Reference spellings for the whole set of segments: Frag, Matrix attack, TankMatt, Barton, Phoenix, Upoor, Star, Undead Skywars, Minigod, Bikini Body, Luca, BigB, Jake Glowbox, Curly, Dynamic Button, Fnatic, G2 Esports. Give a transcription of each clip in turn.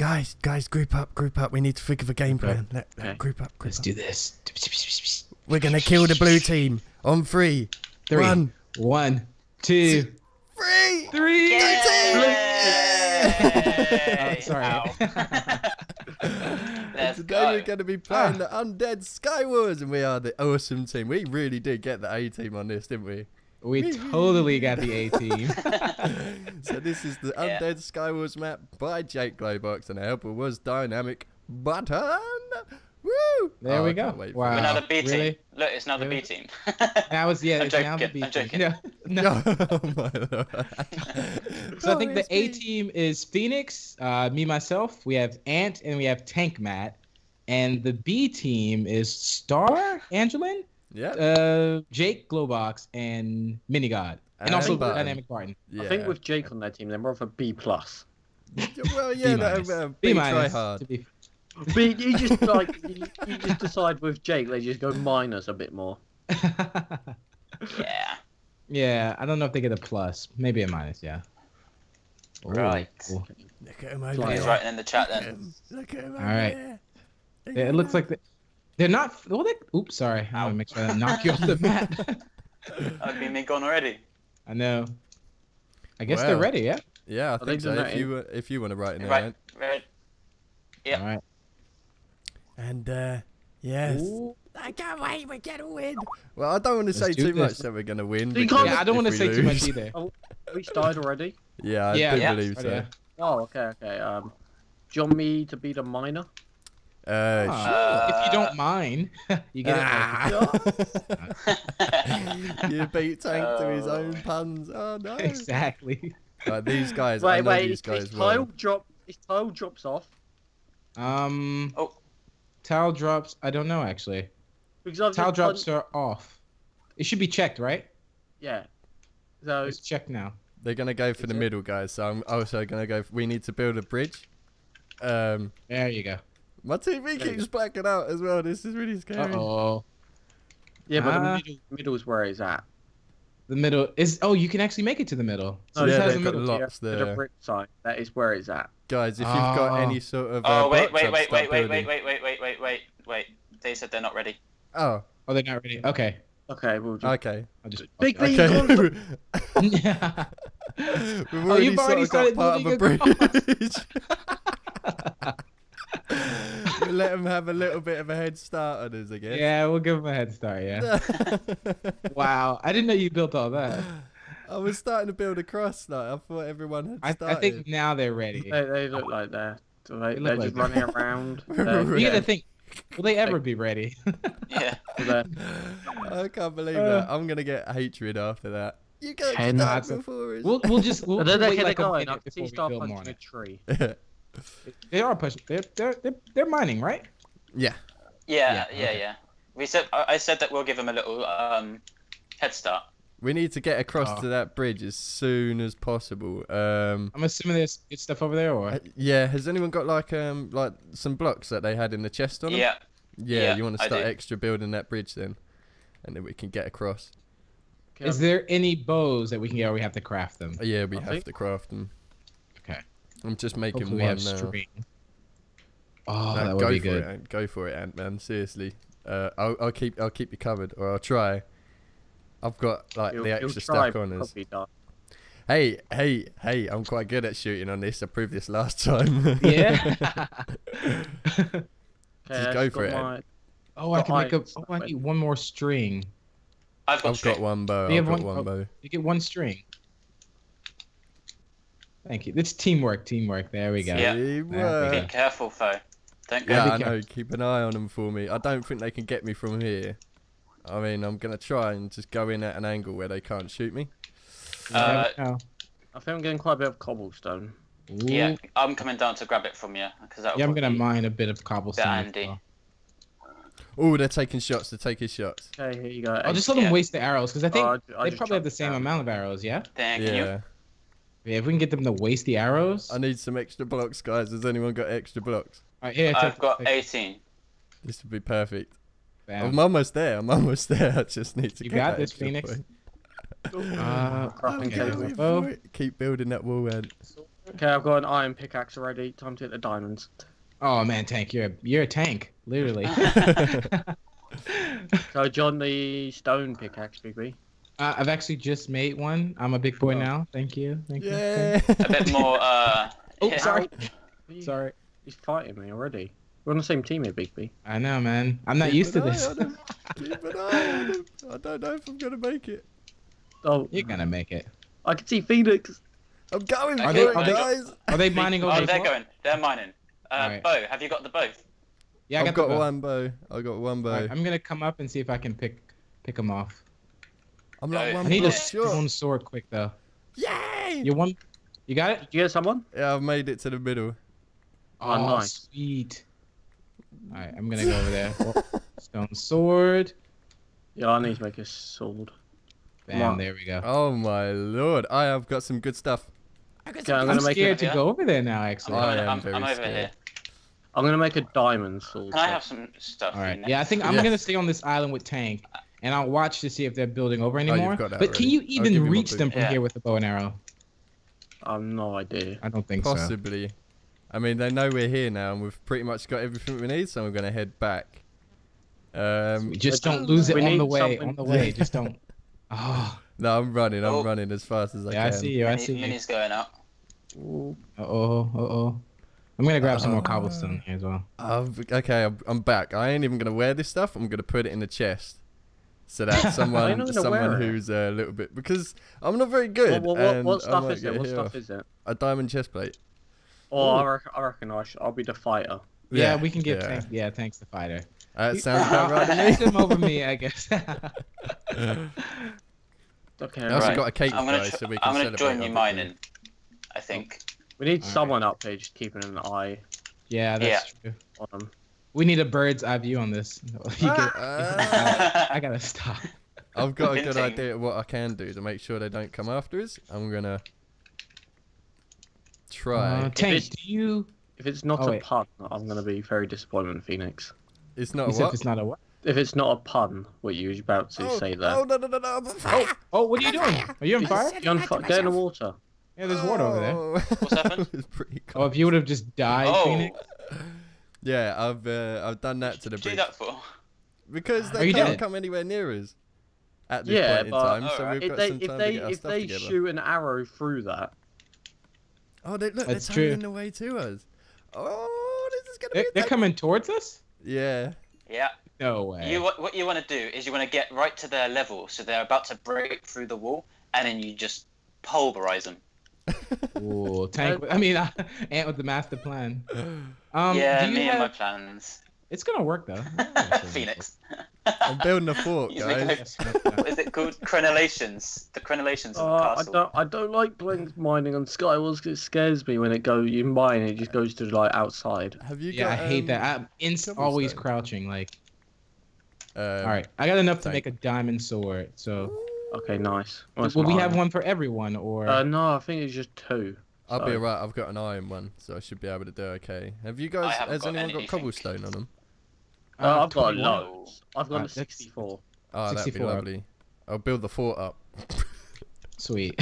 Guys, group up. We need to figure the game plan. Let's do this. We're going to kill the blue team on three. One, two, three. Yeah. Oh, sorry. Today we're going to be playing the Undead Skywars, and we are the awesome team. We really did get the A team on this, didn't we? We totally got the A team. So this is the Undead Skywars map by Jake Glowbox, and the helper was Dynamic Button. Woo! There we go. Wow. We're now the B team. Really? Look, it's now the B team. I'm joking. No. Oh my Lord. So I think the A team is Phoenix, me, myself. We have Ant, and we have TankMatt. And the B team is Star, Angelin? Yeah. Jake Glowbox and Minigod, and also Dynamic Barton. Yeah. I think with Jake on their team, they're more of a B plus. Well, yeah, B minus. But you just like you just decide with Jake, they just go minus a bit more. Yeah. Yeah, I don't know if they get a plus, maybe a minus. Yeah. Right. Ooh. Look at him over there. He's writing in the chat then. Look at him. All right. Yeah, it looks like the. They're not. Well, they, oops, sorry. I would make sure I knock you off the mat. That'd be me gone already. I know. I guess they're ready, yeah. Yeah, I think so. If you want to write in there, right. Yeah. All right. And yes. Ooh. I can't wait. We're gonna win. Well, I don't want to say too much that we're gonna win. Yeah, I don't want to say too much either. Oh, we started already. Yeah, I do believe so. Yeah. Oh, okay. Do you want me to be the miner? Sure. If you don't mind, you get it. You beat Tank to his own puns. Oh no! Exactly. These guys. Wait, these guys. His tile drops off. Tile drops. I don't know actually. Because tile drops are off. It should be checked, right? Yeah. So it's checked now. They're gonna go for the middle, guys. So I'm also gonna go. We need to build a bridge. There you go. My TV keeps blacking out as well. This is really scary. Uh-oh. Yeah, but the middle is where he's at. The middle is... Oh, you can actually make it to the middle. So yeah, they've got lots there. The brick side. That is where he's at. Guys, if you've got any sort of... Wait. They said they're not ready. Oh. Oh, they're not ready. Okay. Okay, we'll just... Okay. I'll just... Okay. Oh, you've already started moving across. We'll let them have a little bit of a head start on us, I guess. Yeah, we'll give them a head start, yeah. Wow, I didn't know you built all that. I was starting to build a cross, like, I thought everyone had started. I think now they're ready. They look like they're just running around. You gotta think, will they ever be ready? Yeah. I can't believe that. I'm gonna get hatred after that. You can't start before us. We'll just... We'll wait like a minute before we build more on it. They are pushing. They're mining, right? Yeah. Yeah. We said. I said that we'll give them a little head start. We need to get across to that bridge as soon as possible. I'm assuming there's good stuff over there, or yeah. Has anyone got like some blocks that they had in the chest on them? Yeah. Yeah. You want to start extra building that bridge then, and then we can get across. Is there any bows that we can get? Or we have to craft them. Yeah, we have to craft them. Okay. I'm just making one now. Oh, that would be good. Go for it, Ant-Man. Seriously, I'll keep you covered, or I'll try. I've got like the extra stack on us. Hey! I'm quite good at shooting on this. I proved this last time. Yeah. Just go for it. Oh, I can make a. Oh, I need one more string. I've got one bow. I've got one bow. You get one string. Thank you. It's teamwork. There we go. Yeah. Be careful, though. Don't go. Yeah, I know. Keep an eye on them for me. I don't think they can get me from here. I mean, I'm going to try and just go in at an angle where they can't shoot me. I think I'm getting quite a bit of cobblestone. Ooh. Yeah, I'm coming down to grab it from you. Yeah, I'm going to mine a bit of cobblestone. Dandy. Oh, they're taking shots. Okay, here you go. I'll just let them waste the arrows, because I think they probably have the same amount of arrows, yeah? Thank you. Yeah, if we can get them to waste the arrows. I need some extra blocks, guys. Has anyone got extra blocks? Right, here, I've got 18. This would be perfect. Bam. I'm almost there. I just need to get that extra point. You got this, Phoenix. Keep building that wall, Ed. Okay, I've got an iron pickaxe already. Time to get the diamonds. Oh man, Tank, you're a tank, literally. So, John, the stone pickaxe, BigB. I've actually just made one. I'm a big boy now. Thank you. Thank you. A bit more. Oh, sorry. Sorry. He's fighting me already. We're on the same team here, BigB. I know, man. I'm not used to this. Keep an eye on him. I don't know if I'm gonna make it. Oh, you're gonna make it. I can see Phoenix. I'm going for it, guys. Are they mining all? Oh, they're going. They're mining. Right. Bow, have you got the bow? Yeah, I've got one bow. I got one bow. Right, I'm gonna come up and see if I can pick them off. I'm like one. I need one sword quick though. Yay! You got it? Did you get someone? Yeah, I've made it to the middle. Oh, nice. Sweet. All right, I'm gonna go over there. Stone sword. Yeah, I need to make a sword. Bam! There we go. Oh my lord! I have got some good stuff. I'm scared to go over there now. Actually, I'm over here. I'm gonna make a diamond sword. Can I have some stuff? All right. Yeah, I think I'm gonna stay on this island with Tank, and I'll watch to see if they're building over anymore. But can you even reach them from here with a bow and arrow? I've no idea. I don't think so. Possibly. I mean, they know we're here now, and we've pretty much got everything we need, so we're gonna head back. Just don't lose it on the way. On the way, just don't. Oh. No, I'm running. I'm running as fast as I can. Yeah, I see you. I see you. Mini's going up. Uh-oh. Uh-oh. I'm going to grab some more cobblestone here as well. Okay, I'm back. I ain't even going to wear this stuff. I'm going to put it in the chest. So that someone who's a little bit... Because I'm not very good. What stuff is it? What stuff is it? A diamond chest plate. Oh, I reckon I'll be the fighter. Yeah, we can get... Yeah, thanks the fighter. That sounds about right to me. Him over me, I guess. Okay, I also got a cake guys, so we can celebrate. I'm going to join you mining, I think. We need someone up here just keeping an eye. Yeah, that's true. On them. We need a bird's eye view on this. I got to stop. I've got a good idea of what I can do to make sure they don't come after us. I'm going to try. Tank, if it's not a pun, I'm going to be very disappointed in Phoenix. It's not what? If it's not a what? If it's not a pun, what you was about to say there. Oh, no, I'm on fire. Oh, what are you doing? Are you on fire? You're on fire. Get in the water. Yeah, there's water over there. What's happened? It's pretty cold. Oh, if you would have just died, Phoenix. Yeah, I've done that to the bridge. What did you do that for? Because they can't come anywhere near us at this point in time, so we've got some time to get our stuff together. If they shoot an arrow through that... Oh, look, they're turning the way to us. Oh, this is going to be... They're coming towards us? Yeah. Yeah. No way. What you want to do is you want to get right to their level, so they're about to break through the wall, and then you just pulverize them. Ooh, Tank. Ant with the master plan. Yeah, and my plans. It's gonna work though. Phoenix. I'm building a fort, guys. What is it called? Crenellations. The crenellations of the castle. I don't like playing mining on Skywars because it scares me when you mine it just goes to like outside. Have you? Yeah, I hate that. I'm always crouching like. All right, I got enough to make a diamond sword. So. Okay, nice. Will we have one for everyone or? No, I think it's just two. I'll be alright. I've got an iron one, so I should be able to do okay. Have you guys? Has anyone got cobblestone on them? I've got loads. I've got 64. Oh, that'd be lovely. I'll build the fort up. Sweet.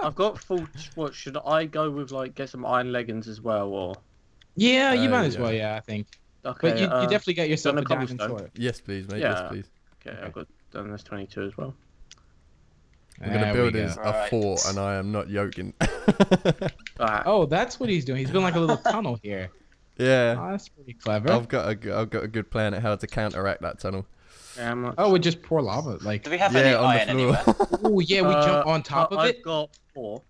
I've got full. What should I go with? Like get some iron leggings as well, or? Yeah, you might as well. Yeah, I think. Okay. But you definitely got yourself a diamond sword. Yes, please, mate. Yeah. Yes, please. Okay, I've got this 22 as well. I'm gonna build his a fort, and I am not yoking. Oh, that's what he's doing. He's building like a little tunnel here. Yeah. Oh, that's pretty clever. I've got a good plan at how to counteract that tunnel. Yeah, we just pour lava. Like, do we have any iron anywhere? Oh yeah, we jump on top of it. I've got 4.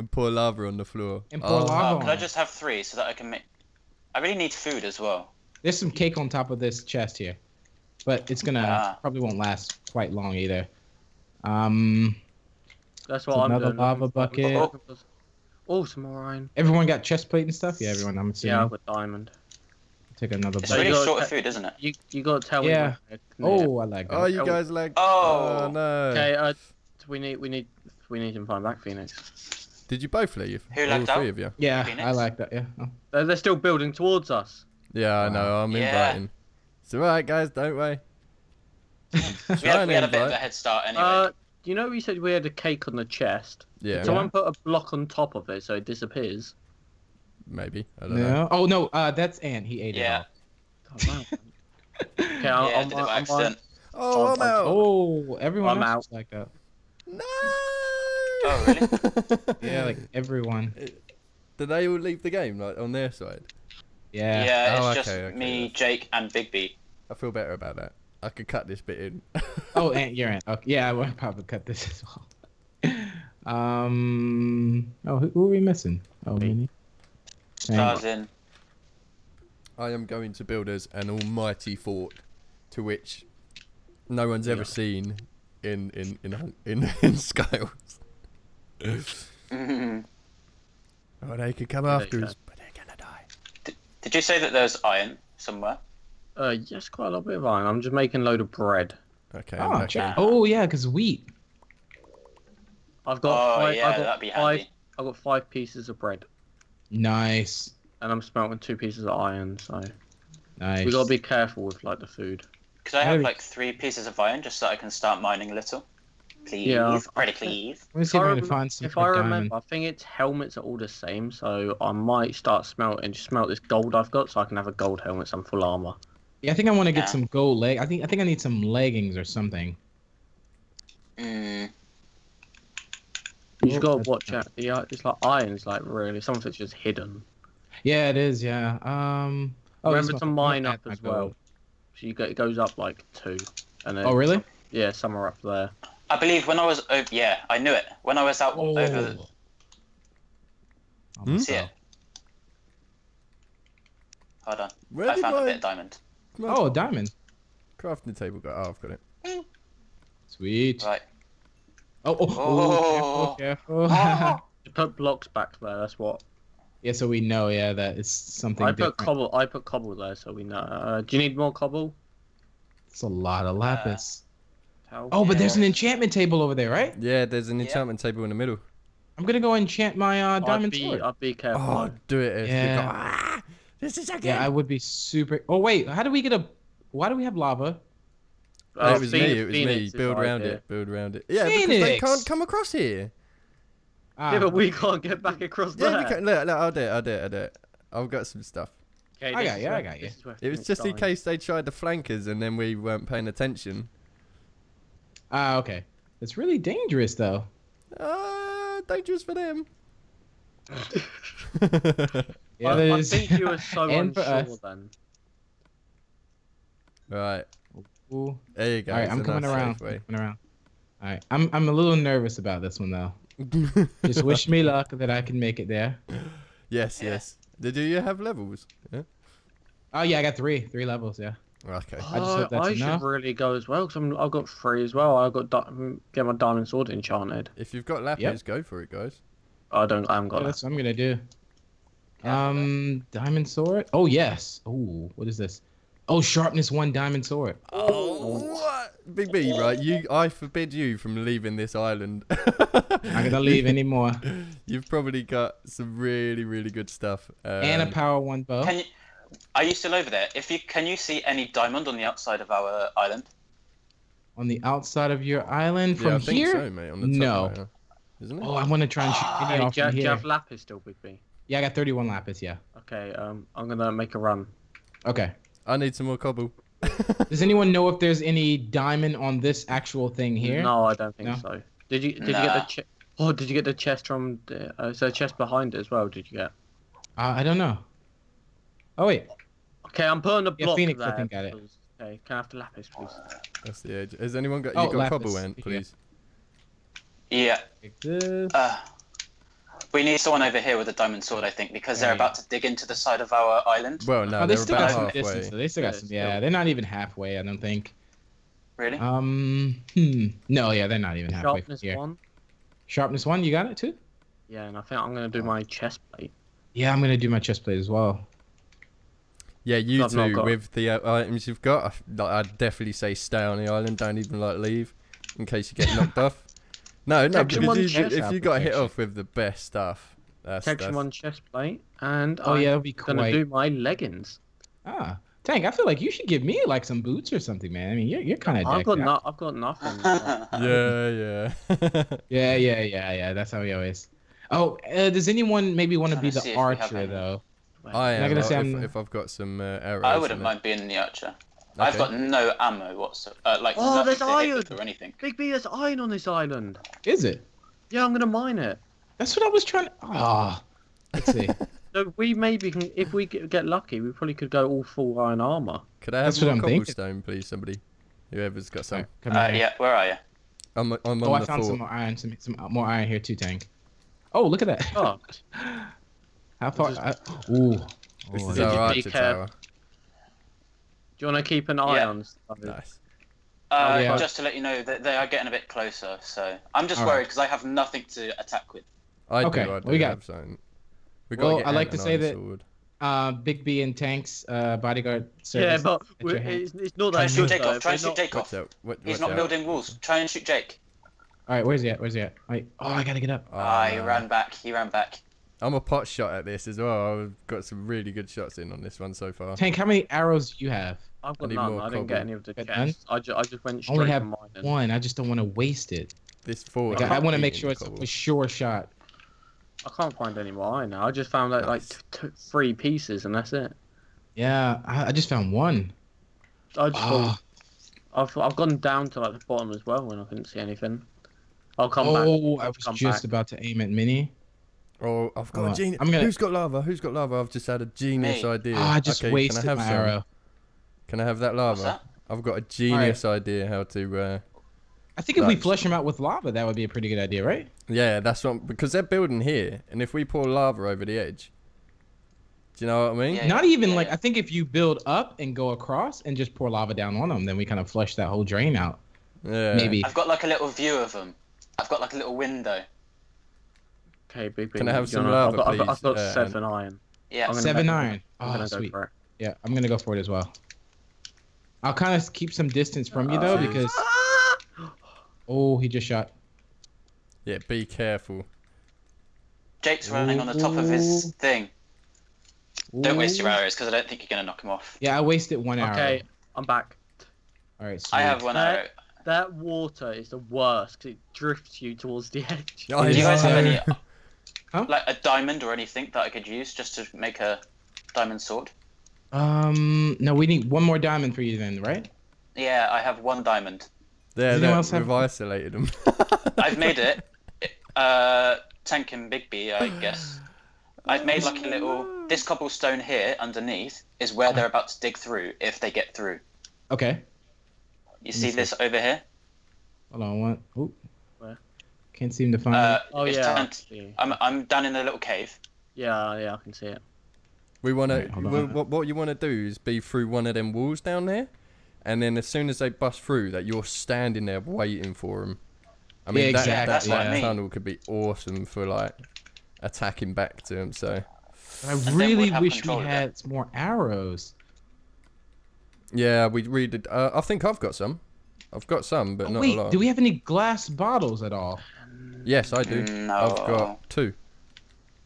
And pour lava on the floor. And pour lava. Could I just have 3 so that I can make? I really need food as well. There's some cake on top of this chest here, but it's gonna probably won't last quite long either. That's what I'm doing. Another lava bucket. Oh, some more iron. Everyone got chest plate and stuff? Yeah, everyone. I'm assuming. Yeah, with diamond. Take another. It's really short of food, isn't it? You gotta tell. Yeah. Oh, I like. Oh, you guys like. Oh no. Okay. We need to find back Phoenix. Did you both leave? Who lagged out? All 3 of you. Yeah, Phoenix? I like that. Yeah. Oh. They're still building towards us. Yeah, I know. I'm inviting. It's alright, guys. Don't worry. We had a bit of a head start anyway. You know, we said we had a cake on the chest. Yeah. Did someone put a block on top of it so it disappears? Maybe. I don't know. Oh, no, that's Ant. He ate it all. Okay, I'm oh, I'm out. Oh, everyone else is like that. No. Oh, really? Yeah, like everyone. Did they all leave the game, like on their side? Yeah. Yeah, it's just me, Jake, and BigB. I feel better about that. I could cut this bit in. Oh, Ant, you're Ant. Okay. Yeah, I would probably cut this as well. Oh, who are we missing? Oh, Mini. Stars in. I am going to build us an almighty fort, to which no one's ever seen in Skywars. Oh, they could come after us, but they're gonna die. Did you say that there's iron somewhere? Yes, quite a little bit of iron. I'm just making a load of bread. Okay. Oh, yeah, because wheat. I've got. I've got 5 pieces of bread. Nice. And I'm smelting 2 pieces of iron, so we gotta be careful with like the food. Could I have like 3 pieces of iron just so I can start mining a little? Please, pretty please. If I remember, I think its helmets are all the same, so I might start smelting. Just smelt this gold I've got, so I can have a gold helmet, some full armor. Yeah, I think I want to get some gold leg. I think I need some leggings or something. Mm. You just gotta watch out. Yeah, it's like iron's like really something's just hidden. Yeah, it is. Yeah. Remember to mine up as well. So you it goes up like 2. And oh, really? Yeah, somewhere up there. I believe when I was over. Yeah, I knew it. When I was out over. The... See it? Hold on. Where I found a bit of diamond. Oh, a diamond. Crafting table. Oh, I've got it. Mm. Sweet. Right. Oh, careful, careful. You put blocks back there. That's what. Yeah, so we know, yeah, that it's something different. I put cobble there, so we know. Do you need more cobble? It's a lot of lapis. Oh, but there's an enchantment table over there, right? Yeah, there's an enchantment table in the middle. I'm gonna go enchant my diamond sword. I'll be careful. Oh, do it. Yeah. Ah, this is okay. Yeah, I would be super... Oh, wait, how do we get a... Why do we have lava? It was Phoenix, it was me. Build around it, build around it. Yeah, because they can't come across here. Yeah, but we can't get back across there. We can't. Look, I'll do it. I've got some stuff. Okay, I got you. It was just in case they tried the flankers and then we weren't paying attention. Ah, okay. It's really dangerous, though. Dangerous for them. I think you were so unsure then. Right. Ooh. There you go. All right, I'm coming around. All right, I'm a little nervous about this one, though. Just wish me luck that I can make it there. Yes, yes. Do you have levels? Yeah. Oh yeah, I got 3 levels. Yeah. Okay. I just hope that's enough. Should really go as well because I've got 3 as well. I've got get my diamond sword enchanted. If you've got lapis, go for it, guys. I haven't got. That's what I'm gonna do. Diamond sword. Oh yes. Oh, what is this? Oh, sharpness 1 diamond sword. Oh, what? Big B, right? I forbid you from leaving this island. I'm gonna leave anymore. You've probably got some really, really good stuff. And a power 1 bow. Are you still over there? Can you see any diamond on the outside of our island? On the outside of your island from here? I think so, mate. On the top right, isn't it? Oh, I want to try and shoot any off from here. Do you have lapis still, Big B? Yeah, I got 31 lapis. Yeah. Okay. I'm gonna make a run. Okay. I need some more cobble. Does anyone know if there's any diamond on this actual thing here? No, I don't think so. Did you get the chest? Oh, did you get the chest from? Is there a chest behind it as well? Did you get? I don't know. Oh wait. Okay, I'm putting a block Phoenix, there. I think got it. Okay, can I have the lapis, please? That's the edge. Has anyone got? You got cobble in, please. Yeah. We need someone over here with a diamond sword, I think, because they're about to dig into the side of our island. Well, no, they still got some distance. They still got some. Yeah, they're not even halfway, I don't think. Really? No, yeah, they're not even halfway. Sharpness 1. Sharpness 1. You got it too? Yeah, and I think I'm gonna do my chest plate. Yeah, I'm gonna do my chest plate as well. Yeah, you two with the items you've got, I'd definitely say stay on the island. Don't even leave, in case you get knocked off. No, because if you got hit off with the best stuff, that's... Protection 1 chest plate, and I'm gonna do my leggings. Ah, Tank, I feel like you should give me like some boots or something, man. I mean, you're kind of. I've got nothing. Yeah. That's how we always. Oh, does anyone maybe want to be the archer though? I am. If I've got some arrows. I wouldn't mind being the archer. Okay. I've got no ammo whatsoever. Like there's iron or anything. BigB, there's iron on this island. Is it? Yeah, I'm gonna mine it. That's what I was trying. Ah, let's see. So we maybe can, if we get lucky, we probably could go all full iron armor. Could I have some cobblestone, please, somebody? Whoever's got some. Yeah, where are you? I'm on the floor. Oh, I found some more iron. Some more iron here too, Tank. Oh, look at that. Oh. How far? Ooh. This is our archer tower. Do you want to keep an eye on stuff? Nice. Just to let you know that they are getting a bit closer, so I'm just worried because I have nothing to attack with. I do. We got something. Well, I like to say that BigB and Tank's bodyguard service. Yeah, but it's not that. Shoot Jake off. Try and shoot Jake off. He's not building walls. Try and shoot Jake. All right, where's he at? Oh, I gotta get up. Ah, he ran back. I'm a pot shot at this as well. I've got some really good shots in on this one so far. Tank, how many arrows do you have? I've got none. I didn't get any of the chests. I just went straight. I only have one. I just don't want to waste it. This forward. I want to make sure it's a sure shot. I can't find any more iron now. I just found like 3 pieces and that's it. Yeah, I just found one. I've gone down to like the bottom as well when I couldn't see anything. I'll come back. Oh, I was just about to aim at Mini. Oh, I've got a genius. Who's got lava? Who's got lava? I've just had a genius idea. Oh, I just wasted my arrow. Can I have that lava? What's that? I've got a genius idea how to. I think if we flush them out with lava, that would be a pretty good idea, right? Yeah, that's what, because they're building here, and if we pour lava over the edge, do you know what I mean? Yeah, not even like I think if you build up and go across and just pour lava down on them, then we kind of flush that whole drain out. Yeah. Maybe. I've got like a little view of them. I've got like a little window. Okay, BigB. Can I have some lava, please? I've got 7 iron. Yeah, 7 iron. Oh, sweet. Yeah, I'm gonna go for it as well. I'll kind of keep some distance from you though, because. Oh, he just shot. Yeah, be careful. Jake's running on the top of his thing. Don't waste your arrows, because I don't think you're going to knock him off. Yeah, I wasted one arrow. Okay, I'm back. All right, sweet. I have one arrow. That water is the worst, because it drifts you towards the edge. Do you guys have any, like a diamond or anything that I could use just to make a diamond sword? No, we need one more diamond for you then, right? Yeah, I have 1 diamond. There, we've isolated them. I've made it. Tank and BigB, I guess. I've made like a little. This cobblestone here underneath is where they're about to dig through if they get through. Okay. You see this over here? Hold on, one. Ooh. Where? Can't seem to find it. Oh yeah. I'm down in the little cave. Yeah, I can see it. We wanna. What you wanna do is be through one of them walls down there. And then as soon as they bust through, that you're standing there waiting for them. I mean, that tunnel could be awesome for like attacking back to them. So I really wish we had more arrows. Yeah, we did. I think I've got some. I've got some, but not a lot. Do we have any glass bottles at all? Yes, I do. No. I've got 2.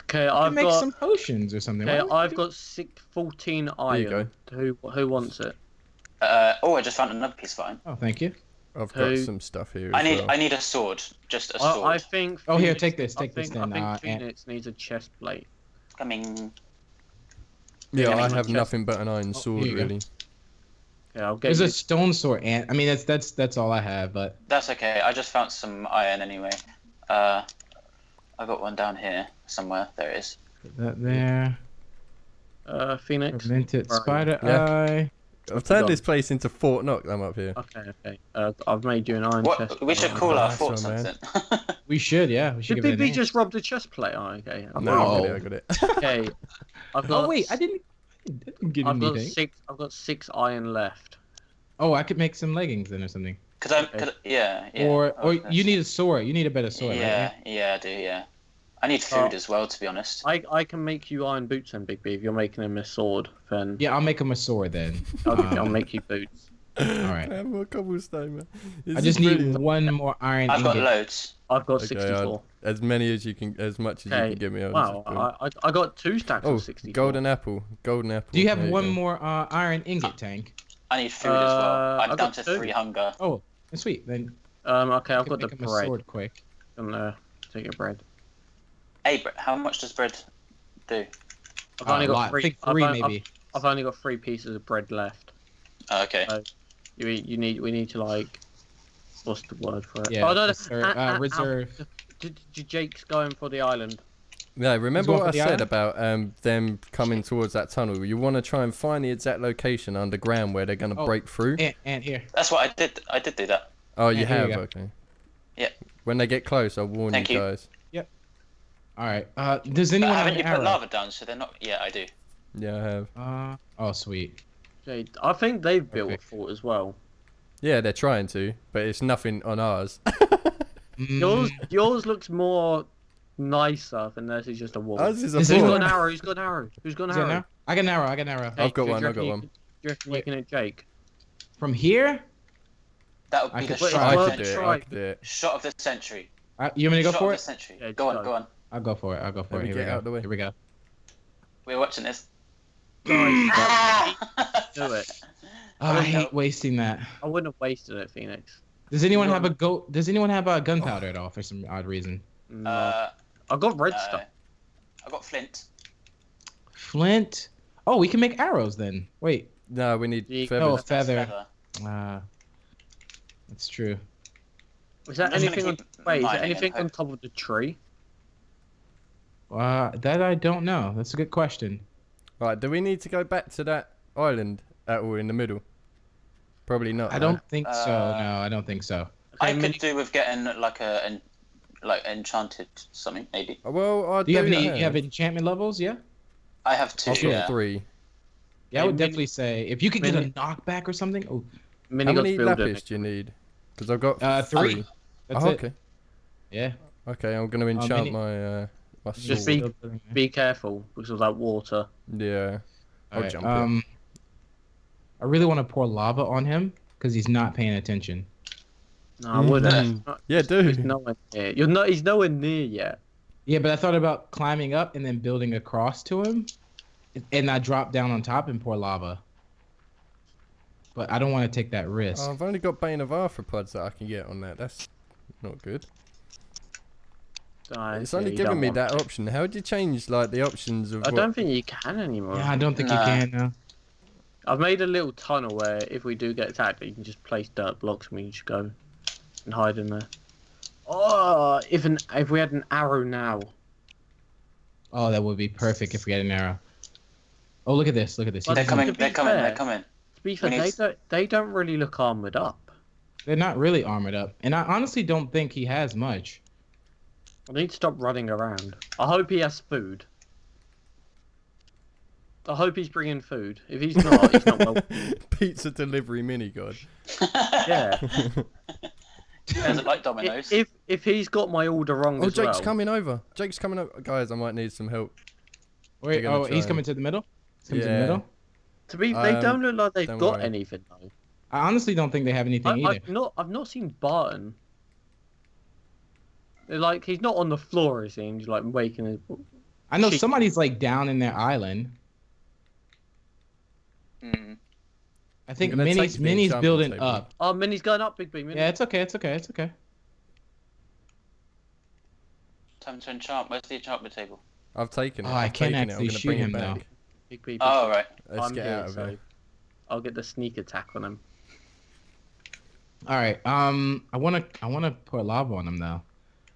Okay, I've got some potions or something. Okay, I've got 14 iron. There you go. Who wants it? Oh, I just found another piece of iron. Oh, thank you. I've got some stuff here. I need a sword. Just a sword. I think. Phoenix, here, take this. Take this then. I think Phoenix needs a chest plate. Coming. Yeah, I have nothing but an iron sword really. Yeah, I'll get. There's a stone sword, Ant. I mean, that's all I have, but. That's okay. I just found some iron anyway. I got one down here somewhere. There it is. Put that there. Phoenix. Prevented spider eye. I've turned this place into Fort Knock. I'm up here. Okay. I've made you an iron chest. We should call our fort something. We should, yeah. We should. Did BigB just rob the chest plate? Oh, okay. No, I got it. Okay. I've got. Oh wait, I didn't give you anything. I've got 6 iron left. Oh, I could make some leggings then or something. Yeah. Or you need a sword. You need a better sword. Yeah, right? Yeah, I do. Yeah. I need food as well, to be honest. I can make you iron boots then, BigB. If you're making him a sword, then... Yeah, I'll make him a sword then. I'll make you boots. All right. I have more cobblestone, man. I just need one more iron. I've got loads. I've got 64. As many as you can, as much as you can give me. Wow, I got 2 stacks of 64. Golden apple, golden apple. Do you have one more iron ingot, Tank? I need food as well. I'm down to 3 hunger. Oh, sweet then. Okay, I've got the bread. Sword quick. I'm gonna take your bread. Hey, how much does bread do? I've only got 3 maybe. I've only got 3 pieces of bread left. Okay. So you need. We need to like. What's the word for it? Yeah. Oh, no, reserve. Jake's going for the island. No, remember what I said about them coming towards that tunnel. You want to try and find the exact location underground where they're going to break through. And here. That's what I did. I did do that. Oh, you have? Okay. Yeah. When they get close, I'll warn you guys. Yep. All right. Does anyone have an arrow? Haven't you put lava down so they're not? Yeah, I do. Yeah, I have. Oh, sweet. Jade, I think they've built a fort as well. Yeah, they're trying to, but it's nothing on ours. yours looks more nicer than theirs is just a wall. Ours is a fort. Who's got an arrow? Who's got an arrow? Who's got an arrow? I got an arrow. I got an arrow. Jake, I've got one. I've got one. You're looking at Jake. From here? That would be the shot of the century. You want me to go for it? Yeah, go on, go on. I'll go for it. I'll go for it. Here we go. Here we go. We're watching this. Do it. Oh, I hate wasting that. I wouldn't have wasted it, Phoenix. Does anyone have a Does anyone have a gunpowder at all for some odd reason? I got redstone. I got flint. Flint. Oh, we can make arrows then. Wait. No, we need feather. Oh, feather. That's true. Is that anything? Wait, is there anything on top of the tree? That I don't know. That's a good question. Right, do we need to go back to that island at all in the middle? Probably not. I don't think so. No, I don't think so. I could do with getting like a enchanted something maybe. Well, I do. You have any? You have enchantment levels? Yeah. I have 2. I've got 3. Yeah, I would definitely say if you could get a knockback or something. Oh, how many lapis do you need? Because I've got 3. That's it. Okay. Yeah. Okay, I'm gonna enchant my. Just be careful because of that water. Yeah. I'll jump in. I really want to pour lava on him because he's not paying attention. No, I wouldn't. Yeah, dude. He's nowhere near. He's nowhere near yet. Yeah, but I thought about climbing up and then building a cross to him, and I drop down on top and pour lava. But I don't want to take that risk. I've only got Bane of Arthropods that I can get on that. That's not good. It's only giving me that option. How would you change like the options of? I don't think you can anymore. Yeah, I don't think you can now. I've made a little tunnel where if we do get attacked, you can just place dirt blocks and we just go and hide in there. Oh, if we had an arrow now. Oh, that would be perfect if we had an arrow. Oh, look at this! Look at this! They're coming! They're coming! They're coming! To be fair, they don't really look armored up. They're not really armored up, and I honestly don't think he has much. I need to stop running around. I hope he has food. I hope he's bringing food. If he's not, he's not well. Pizza delivery Minigod. Yeah. He doesn't like Domino's. If he's got my order wrong as well. Oh, Jake's coming over. Jake's coming over. Guys, I might need some help. Wait, he's coming to the middle? He's coming to the middle? To be, they don't look like they've got anything, though. I honestly don't think they have anything either. I've not seen Barton. Like, he's not on the floor, it seems, like, waking his... I know somebody's, like, down in their island. Mm. I think Minnie's building up. Oh, Minnie's going up, BigB. Minnie. Yeah, it's okay, it's okay, it's okay. Time to enchant. Where's the enchantment table? I've taken it. Oh, I can't actually shoot him, though. BigB. Oh, right. Let's get out of here. I'll get the sneak attack on him. All right, I wanna pour lava on him, though.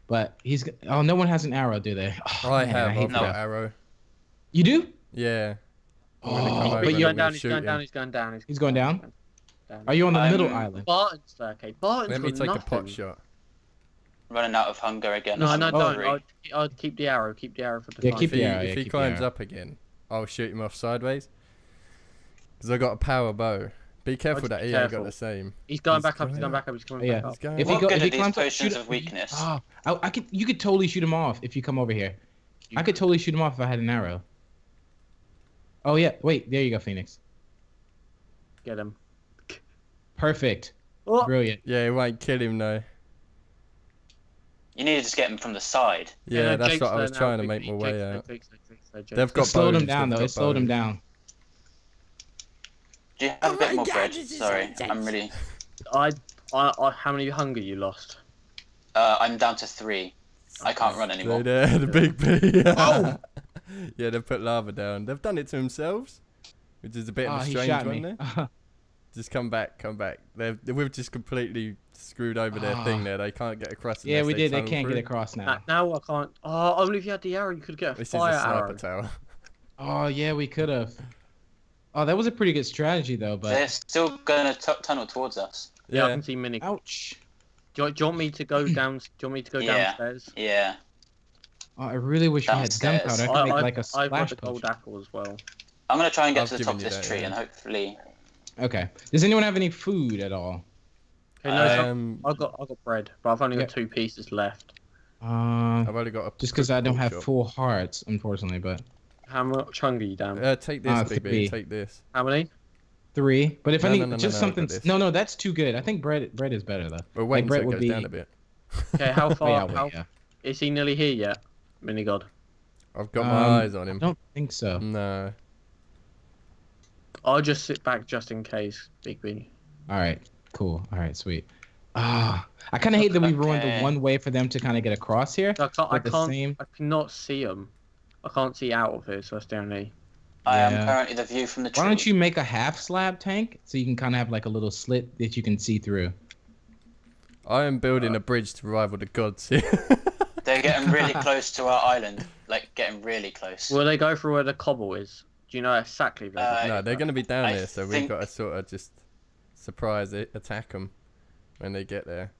But he's... Oh, no one has an arrow, do they? Oh, I've got an arrow. You do? Yeah. Oh, but you're going down, he's going down, he's going down. He's going down? Are you on the middle island? Barton's there, okay. Barton's got nothing. Let me take a pot shot. Running out of hunger again. No, no, don't. I'll keep the arrow. Keep the arrow for the time. Keep the arrow. If he climbs up again, I'll shoot him off sideways. Because I've got a power bow. Be careful that he ain't got the same. He's going back up. He's going back up. He's coming back up. If he climbs up, shoot of weakness. Oh, I could. You could totally shoot him off if you come over here. I could totally shoot him off if I had an arrow. Oh yeah. Wait. There you go, Phoenix. Get him. Perfect. Oh. Brilliant. Yeah, it won't kill him, though. You need to just get him from the side. Yeah, yeah, that's what I was trying to make my way out. They've got slowed him down, though. It slowed him down. Do you have a bit more bread? Sorry, I'm really... how many hunger you lost? I'm down to 3. I can't run anymore. There, the big B. Oh! Yeah, they've put lava down. They've done it to themselves, which is a bit of a strange one there. Just come back, come back. We've just completely screwed over their thing there. They can't get across. Yeah, we did. They can't get across now. Now I can't. Oh, only if you had the arrow, you could get a fire arrow. This is a sniper tower. Oh, yeah, we could have. Oh, that was a pretty good strategy, though. But they're still going to tunnel towards us. Yeah, I can see Minigod. Ouch. Do you want me to go down? Do you want me to go downstairs? Yeah. Oh, I really wish we had gunpowder. I could make like a splash. I've got the gold apple as well. I'm gonna try and get to the top of this tree and hopefully. Okay. Does anyone have any food at all? Okay, no, I've got bread, but I've only got 2 pieces left. I've only got a just because I don't have full hearts, unfortunately. But how much hunger are you down? Take this, BigB. Take this. How many? 3. But if I need just something. No, no, that's too good. I think bread is better though. But wait, bread would be down a bit. Okay, how far? Is he nearly here yet? Minigod. I've got my eyes on him. I don't think so. No. I'll just sit back just in case, BigB. Alright, cool. Alright, sweet. I kind of hate that we ruined the one way for them to kind of get across here. I cannot see them. I can't see out of here, so that's the only... I am currently the view from the tree. Why don't you make a half slab tank so you can kind of have like a little slit that you can see through? I am building a bridge to rival the gods here. They're getting really close to our island, like getting really close. Will they go for where the cobble is? Do you know exactly where? No, they're going to be down there, so we've got to sort of just surprise it, attack them when they get there.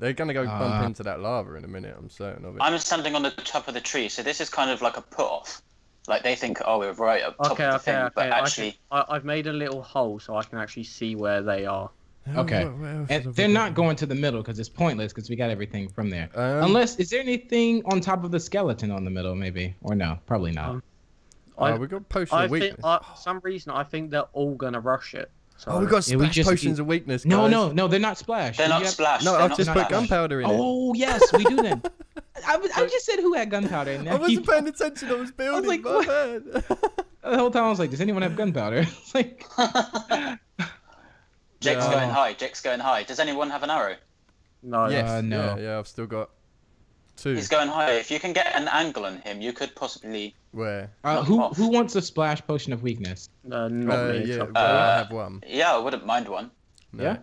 They're going to go bump into that lava in a minute, I'm certain of it. I'm standing on the top of the tree, so this is kind of like a put-off. Like they think, oh, we're right up top of the thing, but actually... I've made a little hole so I can actually see where they are. Okay, and they're not going to the middle because it's pointless because we got everything from there. Unless, is there anything on top of the skeleton on the middle maybe? Or no, probably not. We got potion of weakness. For some reason, I think they're all going to rush it. So. Oh, we got potions of weakness, guys. No, no, no, they're not splash. They're not splash. No, I've just put gunpowder in it. Oh, yes, we do then. I just said who had gunpowder in there. I wasn't paying attention, I was building. I was like, what? The whole time I was like, does anyone have gunpowder? It's like... Jake's going high. Jake's going high. Does anyone have an arrow? No. Yes. No. Yeah, I've still got 2. He's going high. If you can get an angle on him, you could possibly. Where? Who wants a splash potion of weakness? Not me. Yeah, I have one. Yeah, I wouldn't mind one. No. Yeah.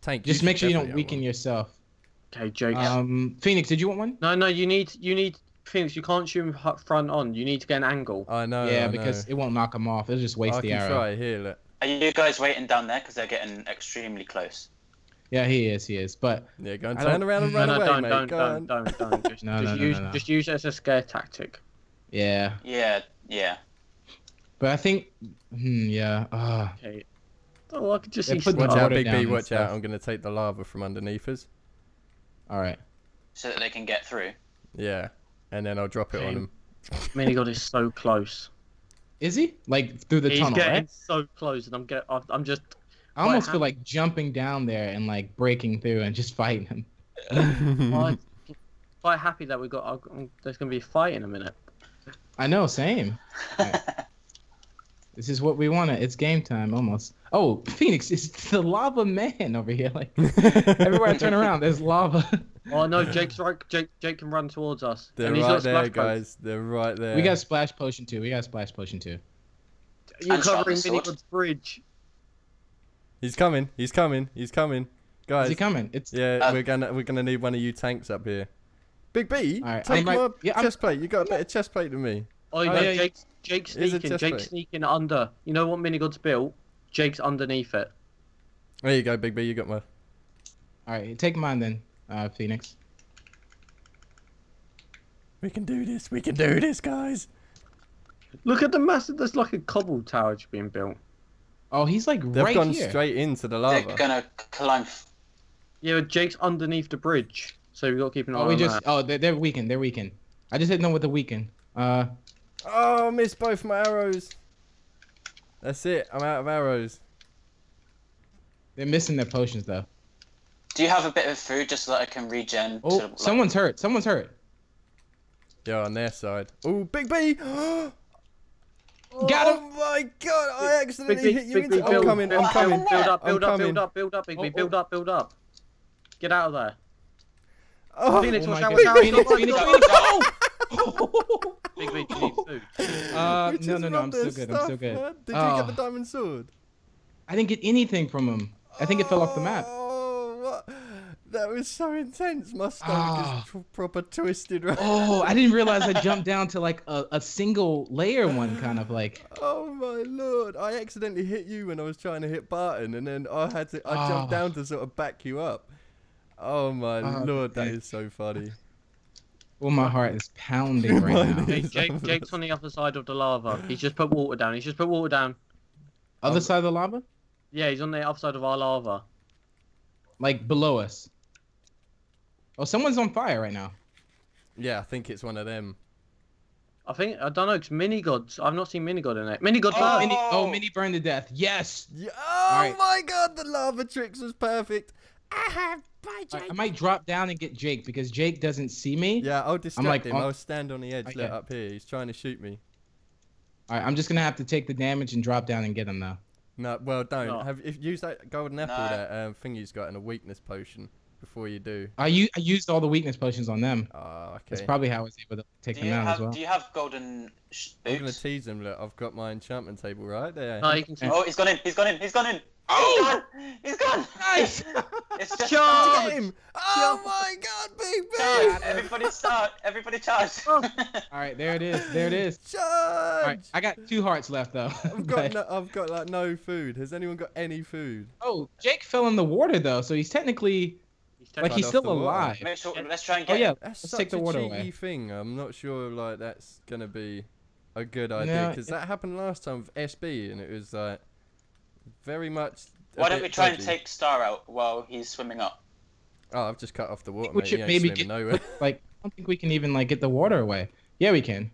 Tank. Just make sure you don't weaken yourself. Okay, Jake. Phoenix, did you want one? No, no. You need Phoenix. You can't shoot him front on. You need to get an angle. I know. Yeah, because it won't knock him off. It'll just waste the arrow. I can try here. Look. Are you guys waiting down there? Because they're getting extremely close. Yeah, he is. But yeah, go and turn around and run away, mate. Don't. Just use it as a scare tactic. Yeah. Yeah. But I think, yeah. Okay. Oh, I could just see. Watch out, BigB. Watch out. I'm gonna take the lava from underneath us. All right. So that they can get through. Yeah, and then I'll drop it on him. Minigod is so close. Is he? Like through the tunnel, right? He's getting so close, and I'm just. I almost feel like jumping down there and like breaking through and just fighting him. I'm quite happy that we got. There's gonna be a fight in a minute. I know. Same. Right. This is what we wanted. It's game time almost. Oh, Phoenix is the lava man over here. Like everywhere I turn around, there's lava. Oh no, Jake's right. Jake can run towards us. They're right there, guys. They're right there. We got splash potion too. You're covering Minigod's bridge. He's coming. Guys. Is he coming? It's we're gonna need one of you tanks up here. BigB, take my chest plate. You got a better chest plate than me. Oh yeah, Jake's sneaking. Jake's sneaking under. You know what Minigod's built? Jake's underneath it. There you go, BigB. You got mine. All right, take mine then, Phoenix. We can do this. Guys. Look at the massive. There's like a cobble tower being built. Oh, he's like right here. They've gone straight into the lava. They're gonna climb. Yeah, but Jake's underneath the bridge, so we gotta keep an eye on that. Oh, they're weakened. I just didn't know what the weakened. Oh, I missed both my arrows. That's it. I'm out of arrows. They're missing their potions, though. Do you have a bit of food just so that I can regen? Oh, to, like... someone's hurt. Someone's hurt. Yeah, on their side. Oh, Big B! Got him! Oh my god, I accidentally hit you into... I'm coming, I'm coming. Build up, Big B. Build up. Get out of there. Oh, Phoenix, watch out, watch out. Phoenix, oh! Big B, do you need food? No, I'm still good, I'm still good. Did you get the diamond sword? I didn't get anything from him. I think it fell off the map. Oh, what? That was so intense. My stomach is proper twisted right now. I didn't realize I jumped down to like a single layer one, kind of like. Oh my lord. I accidentally hit you when I was trying to hit Barton, and then I had to, I jumped down to sort of back you up. Oh my lord, that is so funny. Well, my heart is pounding right now. Jake's on the other side of the lava. He's just put water down. Other side of the lava? Yeah, he's on the other side of our lava. Like below us. Oh, someone's on fire right now. Yeah, I think it's one of them. I don't know, it's Minigod. I've not seen Minigod in it. Minigod burned. Mini burned to death. Yes. Yeah. Oh my god, the lava tricks was perfect. Bye, Jake. I might drop down and get Jake because Jake doesn't see me. Yeah, I'll distract him. I'll stand on the edge up here. He's trying to shoot me. Alright, I'm just gonna have to take the damage and drop down and get him though. No, well don't. No. Use that golden apple that Thingy's got in a weakness potion before you do. I used all the weakness potions on them. Oh, okay. That's probably how I was able to take them out as well. Do you have golden boots? I'm gonna tease him. Look, I've got my enchantment table right there. No, you can tease. Oh, he's gone in. He's gone in. He's gone in. Oh! He's gone! Nice! It's just charge! Him. Oh my god, Big B! Everybody start! Everybody charge! Alright, there it is, there it is. Charge! Right, I got 2 hearts left though. I've got like no food. Has anyone got any food? Oh, Jake fell in the water though, so he's technically... like he's still alive. Let's try and get him. Let's take the water away. Thing. I'm not sure like that's gonna be a good idea, because that happened last time with SB and it was like... very much. Why don't we try and take Star out while he's swimming up? Oh, I've just cut off the water. We should maybe get nowhere. Like, I don't think we can even like get the water away. Yeah, we can.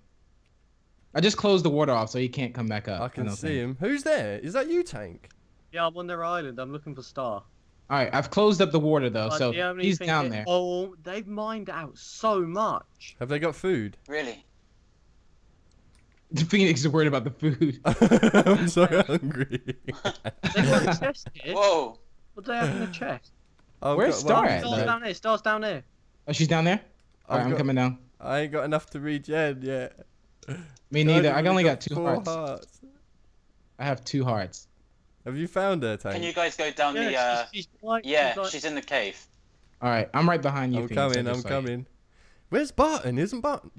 I just closed the water off so he can't come back up. I can see him. Who's there? Is that you, Tank? Yeah, I'm on their island. I'm looking for Star. All right, I've closed up the water though, so he's down there. Oh, they've mined out so much. Have they got food? Really? Phoenix is worried about the food. I'm so hungry. They got a chest here. Whoa. What do they have in the chest? Where's Star at? Star's down there. Star's down there. Oh, she's down there? Alright, I'm coming down. I ain't got enough to regen yet. Me neither. I only got 2 hearts. I have 2 hearts. Have you found her, Tank? Can you guys go down the... she's in the cave. Alright, I'm right behind you, Phoenix. I'm coming. Where's Barton? Isn't Barton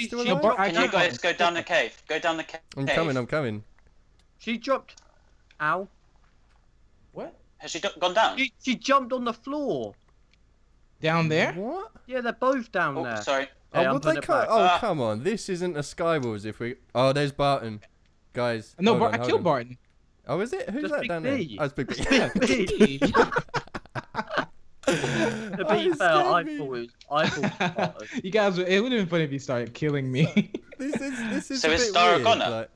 still alive? Can you guys go down the cave? Go down the cave. I'm coming. She dropped. Ow. What? Has she gone down? She jumped on the floor. Down there? What? Yeah, they're both down there. Sorry. Hey, come on. This isn't a Skywars if we... Oh, there's Barton. Guys. No, I killed Barton. Oh, is it? Who's that down there? Oh, it's Big B. I thought you guys, it would have been funny if you started killing me. this is so is Star gone? Like...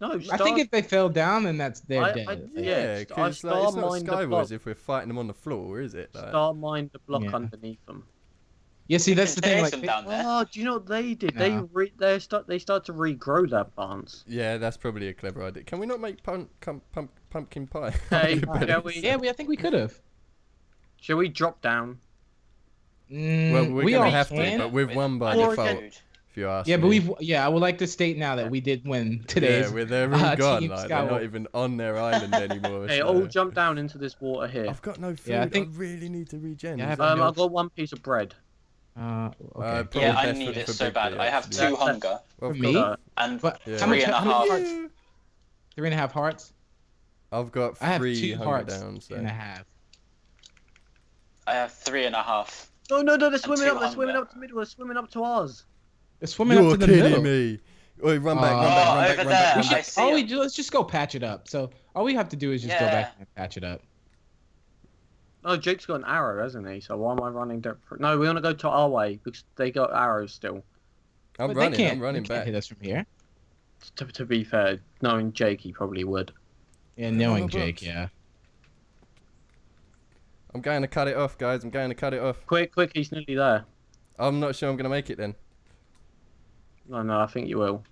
No, I think if they fell down, then that's they're dead. Yeah, because like, it's not Skywars if we're fighting them on the floor, is it? Like... Star mined the block underneath them. Yeah, see, that's the thing. Like, do you know what they did? They start to regrow their plants. Yeah, that's probably a clever idea. Can we not make pumpkin pie? Hey, I think we could have. Shall we drop down? Well, we don't have to, but we've won by default. If you ask me. But I would like to state now that we did win today. Yeah, they're all gone. Like, they're not even on their island anymore. They all jump down into this water here. I've got no food. Yeah, I really need to regen. Yeah, I've got 1 piece of bread. Okay. Yeah, I need it so bad. I have 2 hunger. For me? And 3.5. 3.5 hearts. I've got 3 hearts and a half. I have 3.5. Oh, no, they're swimming up. They're swimming up to middle. They're swimming up to ours. They're swimming up to the middle. You're kidding me. Wait, run back. All we do is just go patch it up. So all we have to do is just go back and patch it up. Oh, Jake's got an arrow, hasn't he? So why am I running? No, we want to go to our way because they got arrows still. I'm running back. Can't hit us from here. To be fair, knowing Jake, he probably would. Yeah, knowing Jake, yeah. I'm going to cut it off, guys. I'm going to cut it off. Quick, quick, he's nearly there. I'm not sure I'm going to make it then. No, no, I think you will.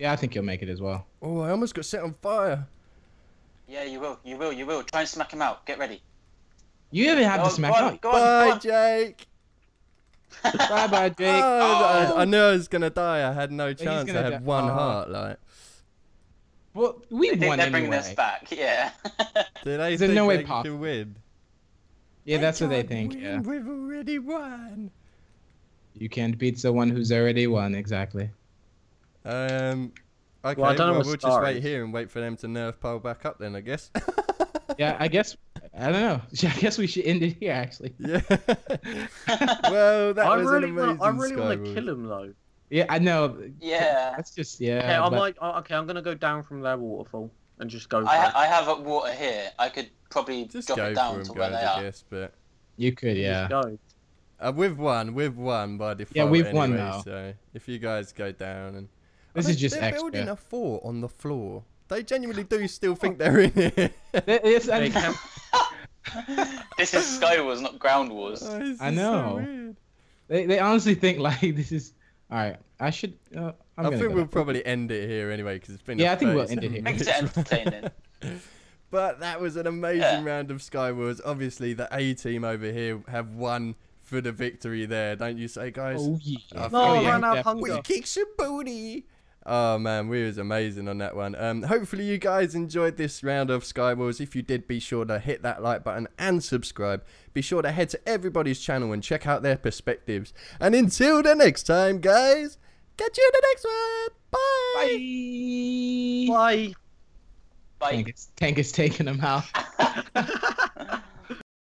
Yeah, I think you'll make it as well. Oh, I almost got set on fire. Yeah, you will, you will, you will. Try and smack him out. Get ready. You even have to smack him out. Bye, Jake. Bye-bye, Jake. Oh, I knew I was going to die. I had no chance. I had one heart, like. Well, we won anyway. They're bringing us back, yeah. Do they think no way to win? Yeah, that's what they think, yeah. We've already won. You can't beat someone who's already won, exactly. Okay, well, we'll just wait here and wait for them to nerf Paul back up then, I guess. Yeah, I guess. I don't know. I guess we should end it here, actually. Yeah. Well, that was an amazing Skywars. I really want to kill him, though. Yeah, I know. Yeah. That's just, yeah. Yeah, I might, okay, I'm going to go down from their waterfall and just go. I have a water here. I could probably just drop it down to where they are. Guess, but you could, yeah. Just go. We've won by default. Yeah, we've won now. So if you guys go down and this is just extra. They're building a fort on the floor. They genuinely do still think they're in here. Yes, I mean, this is Skywars, not Ground Wars. Oh, I know. So they honestly think like this is. All right, I should. I think we'll probably end it here anyway because it's been. Yeah, I think we'll end it here. Makes it entertaining. But that was an amazing round of Skywars. Obviously, the A team over here have won for the victory there, don't you say, guys? Oh yeah. I ran out of hunger. We kick some booty. Oh man, we was amazing on that one. Hopefully you guys enjoyed this round of Skywars. If you did, be sure to hit that like button and subscribe. Be sure to head to everybody's channel and check out their perspectives. And until the next time, guys, catch you in the next one. Bye. Bye. Bye. Tank is taking them out.